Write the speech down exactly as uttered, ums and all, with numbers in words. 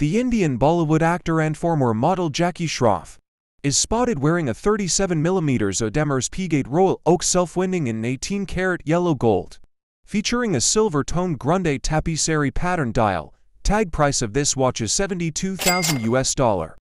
The Indian Bollywood actor and former model Jackie Shroff is spotted wearing a thirty-seven millimeter Audemars Piguet Royal Oak self-winding in eighteen karat yellow gold, featuring a silver-toned Grande Tapisserie pattern dial. Tag price of this watch is seventy-two thousand U S dollars.